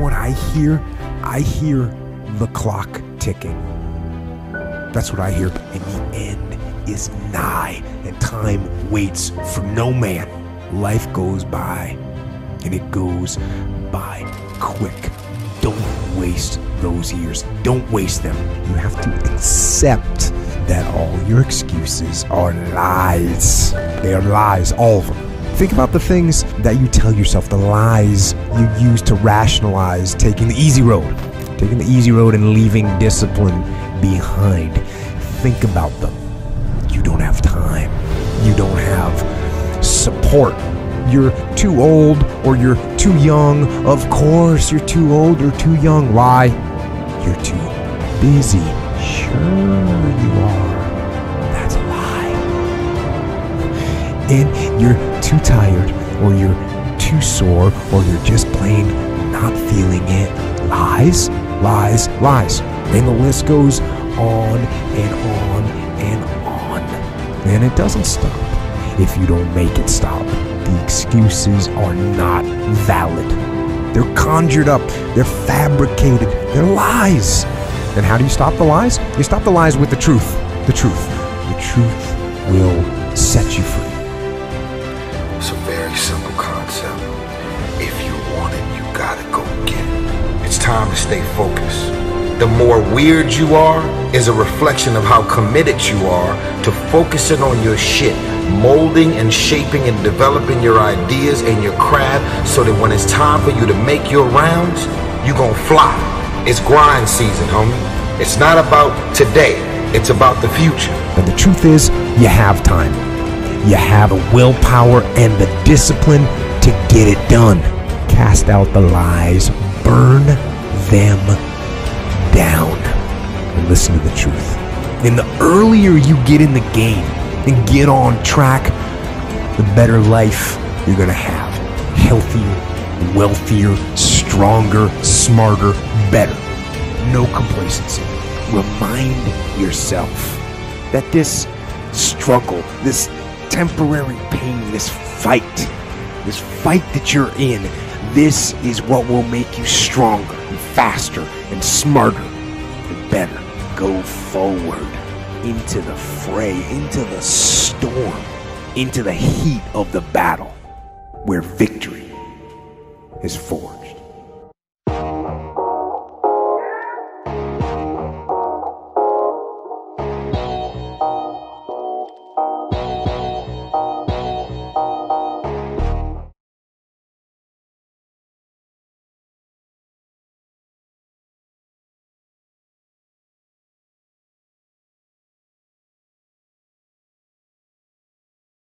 what I hear? I hear the clock ticking. That's what I hear. And the end is nigh, and time waits for no man. Life goes by, and it goes by quick. Don't waste those years. Don't waste them. You have to accept that all your excuses are lies. They are lies, all of them. Think about the things that you tell yourself, the lies you use to rationalize taking the easy road. Taking the easy road and leaving discipline behind. Think about them. You don't have time. You don't have support. You're too old, or you're too young. Of course, you're too old or too young. Why? You're too busy. Sure you are. That's a lie. And you're too tired, or you're too sore, or you're just plain not feeling it. Lies, lies, lies. And the list goes on and on and on. And it doesn't stop if you don't make it stop. The excuses are not valid. They're conjured up. They're fabricated. They're lies. And how do you stop the lies? You stop the lies with the truth. The truth. The truth will set you free. It's a very simple concept. If you want it, you gotta go get it. It's time to stay focused. The more weird you are is a reflection of how committed you are to focusing on your shit. Molding and shaping and developing your ideas and your craft, so that when it's time for you to make your rounds, you're gonna fly. It's grind season, homie. It's not about today, it's about the future. And the truth is, you have time. You have the willpower and the discipline to get it done. Cast out the lies, burn them down, and listen to the truth. And the earlier you get in the game and get on track, the better life you're gonna have. Healthier, wealthier, stronger, smarter, better. No complacency. Remind yourself that this struggle, this temporary pain, this fight that you're in, this is what will make you stronger and faster and smarter and better. Go forward. Into the fray, into the storm, into the heat of the battle, where victory is forged.